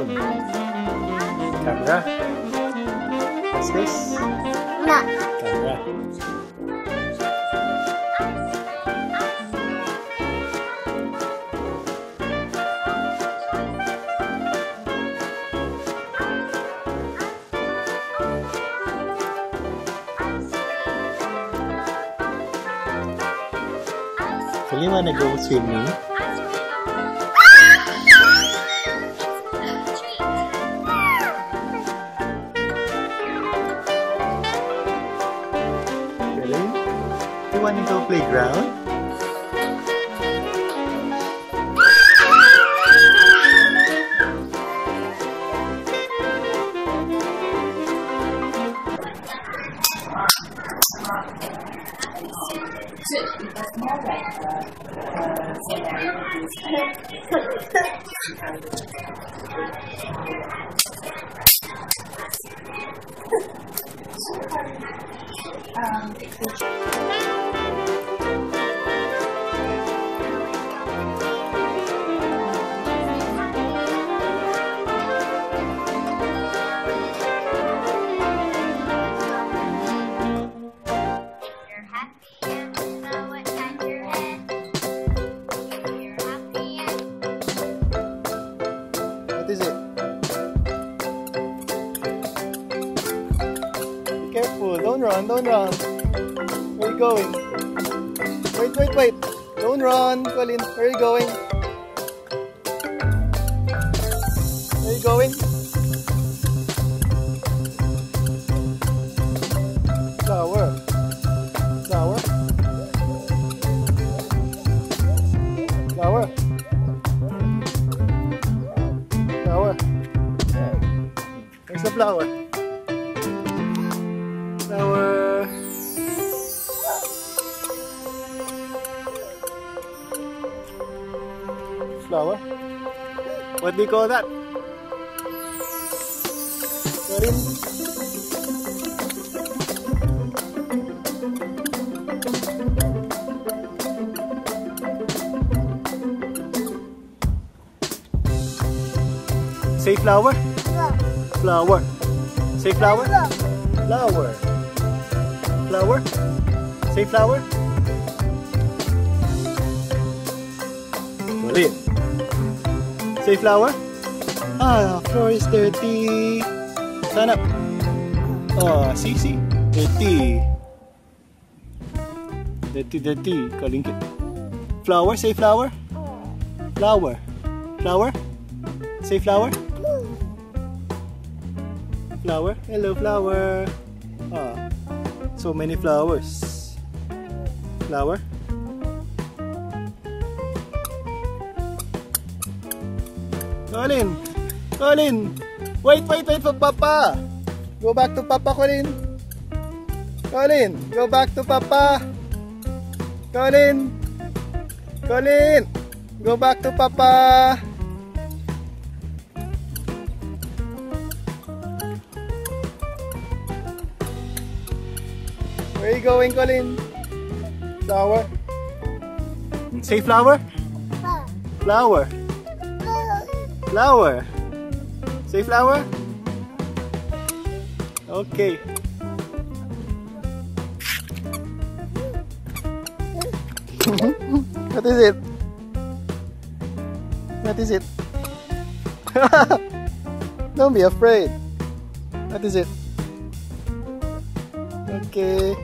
spoon. Camera. What's this? Nut. Camera. Do you want to go swimming? Do you want to go playground? Don't run. Where are you going? Wait, wait, wait. Don't run, Coleen. Where are you going? Where are you going? Flower. Flower. Flower. Flower. Where's the flower? Flower? What do you call that? Coleen? Say flower? Yeah. Flower. Say flower? Yeah. Flower. Flower? Say flower? Coleen? Say flower. Ah, floor is dirty. Stand up. Oh, see, see. Dirty. Dirty, dirty. Kalingkit. Flower, say flower. Flower. Flower. Say flower. Flower. Hello, flower. Ah, so many flowers. Flower. Coleen! Coleen! Wait, wait, wait for Papa! Go back to Papa, Coleen! Coleen! Go back to Papa! Coleen! Coleen! Go back to Papa! Where are you going, Coleen? Flower? Say flower? Flower! Flower. Say flower. Okay. What is it? What is it? Don't be afraid. What is it? Okay.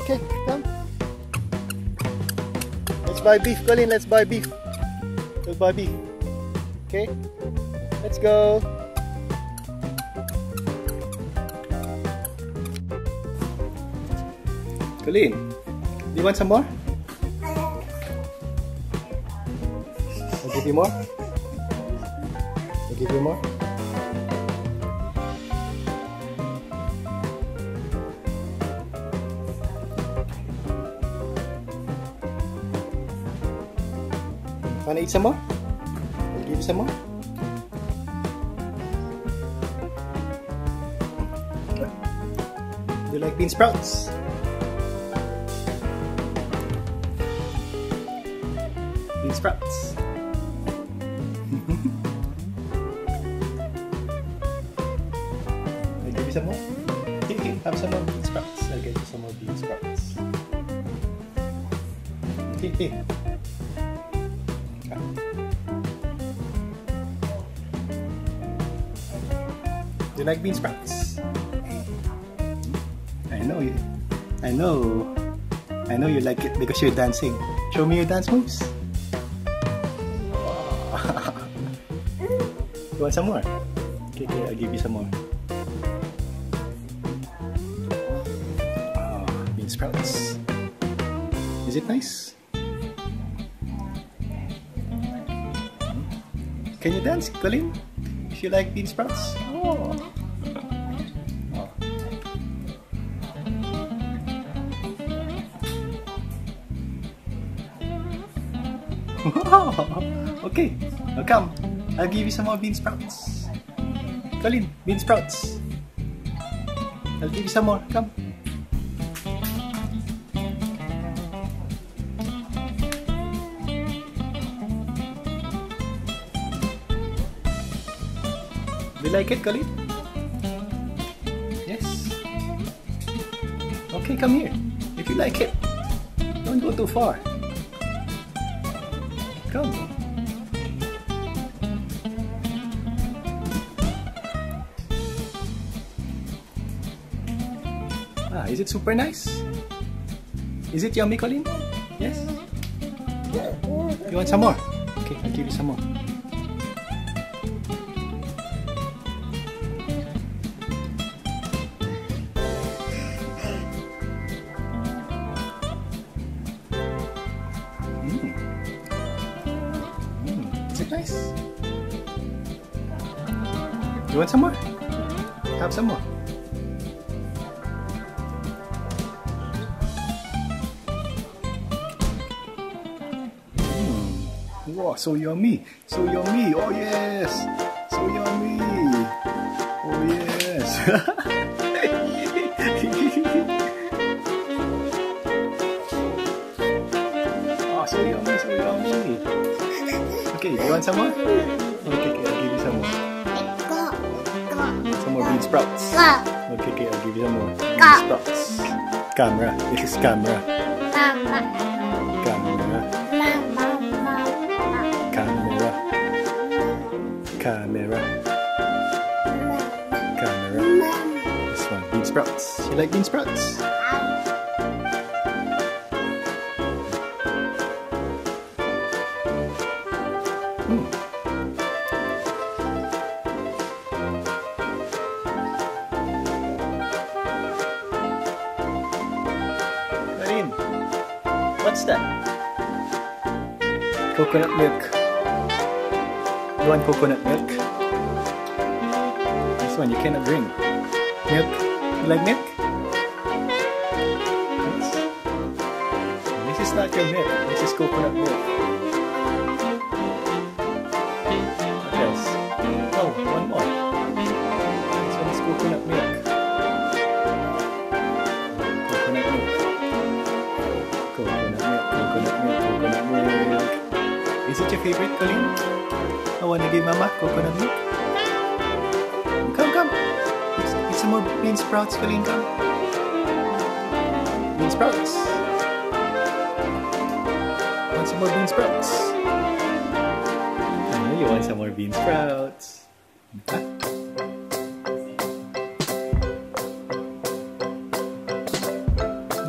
Okay, come. Let's buy beef, Coleen. Let's buy beef. Let's buy beef. Okay. Let's go. Coleen, do you want some more? I'll give you more. I'll give you more. Wanna eat some more? I'll give you some more. Do you like bean sprouts? Bean sprouts. Have some more? Have some more bean sprouts. I'll get you some more bean sprouts. Okay. Do you like bean sprouts? I know you. I know. I know you like it because you're dancing. Show me your dance moves. You want some more? Okay, okay, I'll give you some more. Bean sprouts. Is it nice? Can you dance, Coleen? If you like bean sprouts? Oh. Wow! Okay, now come. I'll give you some more bean sprouts. Coleen, bean sprouts. I'll give you some more. Come. Do you like it, Coleen? Yes. Okay, come here. If you like it, don't go too far. Come. Ah, is it super nice? Is it yummy, Coleen? Yes? You want some more? Okay, I'll give you some more. Nice. You want some more? Have some more. Wow, so yummy. So yummy. Oh yes. So yummy. Oh yes. Oh, so yummy. So yummy. Okay, you want some more? Okay, okay, I'll give you some more. Some more bean sprouts. Okay, okay, I'll give you some more bean sprouts. Camera, this is camera. Camera. Camera. Camera. Camera. This one, bean sprouts. You like bean sprouts? Coleen, what's that? Coconut milk. You want coconut milk? This one you cannot drink. Milk. You like milk? Yes. This is not your milk. This is coconut milk. Oh, one more. This one is coconut milk. Coconut milk. Coconut milk, coconut milk, coconut milk. Is it your favorite, Coleen? I want to give Mama coconut milk. Come, come. Eat some more bean sprouts, Coleen. Come. Bean sprouts. Want some more bean sprouts? I know you want some more bean sprouts. Huh?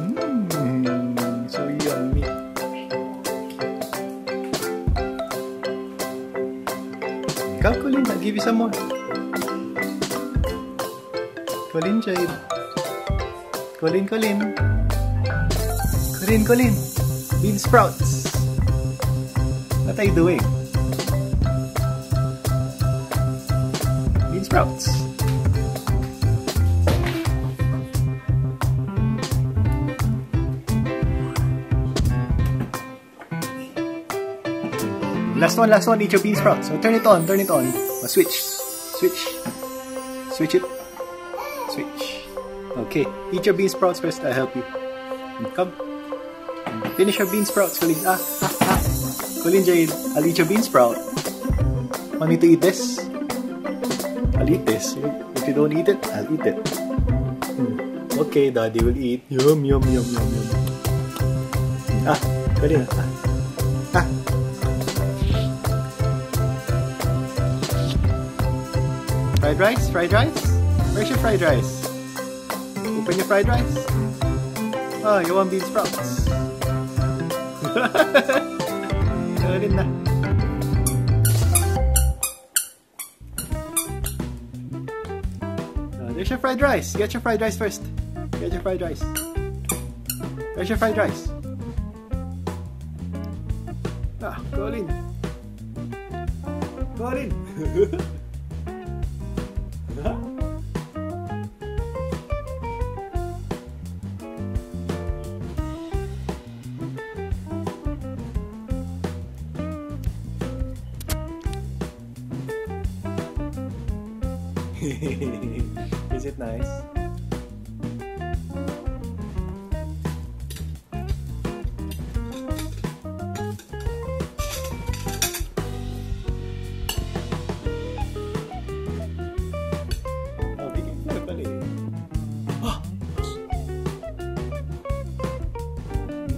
Mmm, so yummy. Come, Coleen, I'll give you some more. Coleen Jade. Coleen, Coleen. Coleen, Coleen. Bean sprouts. What are you doing? Sprouts. Last one, eat your bean sprouts. So turn it on, switch, switch, switch it, switch. Okay, eat your bean sprouts first. I'll help you. And come, finish your bean sprouts, Coleen. Coleen Jade, I'll eat your bean sprout. Want me to eat this? I'll eat this. If you don't eat it, I'll eat it. Okay, Daddy will eat. Yum, yum, yum, yum, yum. Ah, pwede na. Ah. Fried rice? Fried rice? Where's your fried rice? Open your fried rice. Oh, you want bean sprouts? Pwede na. There's your fried rice. Get your fried rice first. Get your fried rice. Where's your fried rice? Ah, Coleen. Coleen. Huh? Is it nice?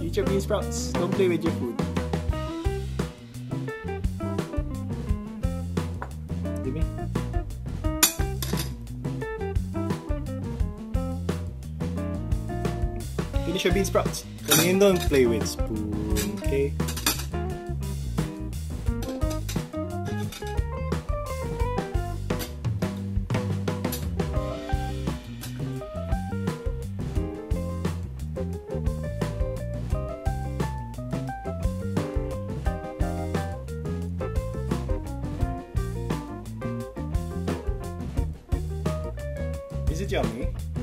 Eat your bean sprouts. Don't play with your food. Give me. Finish your bean sprouts. And don't play with spoon, okay? Is it yummy?